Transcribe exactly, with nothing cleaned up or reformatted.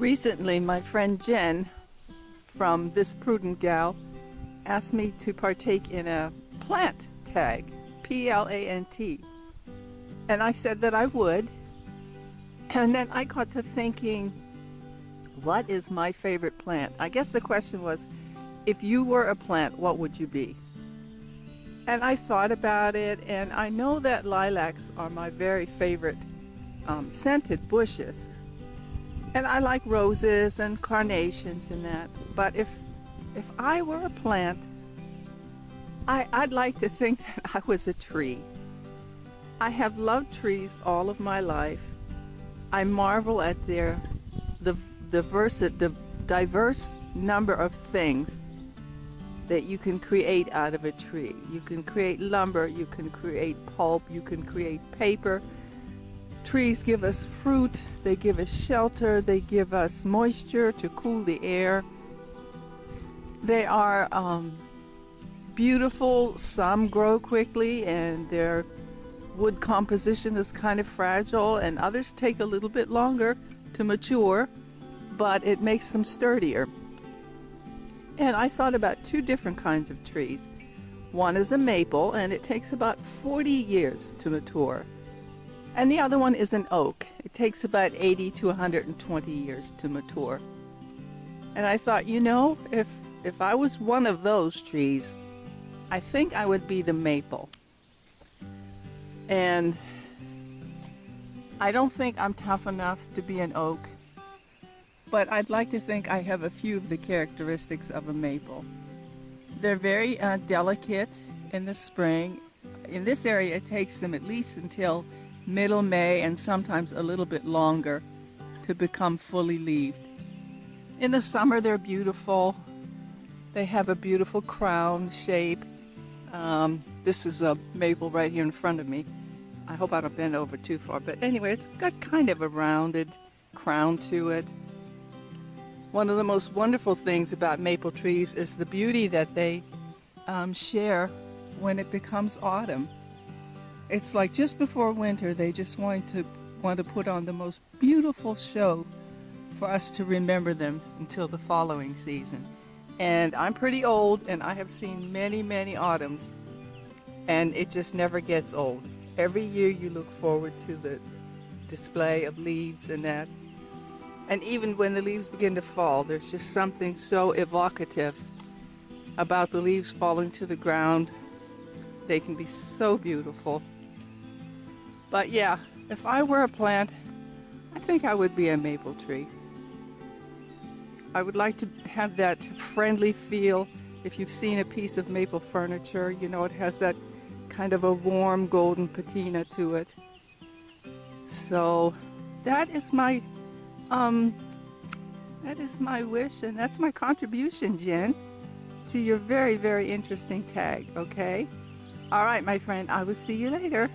Recently, my friend Jen from This Prudent Gal asked me to partake in a plant tag, P L A N T, and I said that I would. And then I got to thinking, what is my favorite plant? I guess the question was, if you were a plant, what would you be? And I thought about it, and I know that lilacs are my very favorite um, scented bushes. And I like roses and carnations and that, but if if I were a plant, I, I'd like to think that I was a tree. I have loved trees all of my life. I marvel at their the diverse, the diverse number of things that you can create out of a tree. You can create lumber, you can create pulp, you can create paper. Trees give us fruit, they give us shelter, they give us moisture to cool the air. They are um, beautiful. Some grow quickly and their wood composition is kind of fragile, and others take a little bit longer to mature, but it makes them sturdier. And I thought about two different kinds of trees. One is a maple, and it takes about forty years to mature. And the other one is an oak. It takes about eighty to one hundred twenty years to mature. And I thought, you know, if, if I was one of those trees, I think I would be the maple. And I don't think I'm tough enough to be an oak, but I'd like to think I have a few of the characteristics of a maple. They're very uh, delicate in the spring. In this area, it takes them at least until middle May, and sometimes a little bit longer, to become fully leaved. In the summer, they're beautiful. They have a beautiful crown shape. Um, this is a maple right here in front of me. I hope I don't bend over too far, but anyway, it's got kind of a rounded crown to it. One of the most wonderful things about maple trees is the beauty that they um, share when it becomes autumn. It's like just before winter, they just want to want to put on the most beautiful show for us to remember them until the following season. And I'm pretty old, and I have seen many, many autumns, and it just never gets old. Every year you look forward to the display of leaves and that. And even when the leaves begin to fall, there's just something so evocative about the leaves falling to the ground. They can be so beautiful. But yeah, if I were a plant, I think I would be a maple tree. I would like to have that friendly feel. If you've seen a piece of maple furniture, you know it has that kind of a warm golden patina to it. So that is my, um, that is my wish, and that's my contribution, Jen, to your very, very interesting tag, okay? All right, my friend, I will see you later.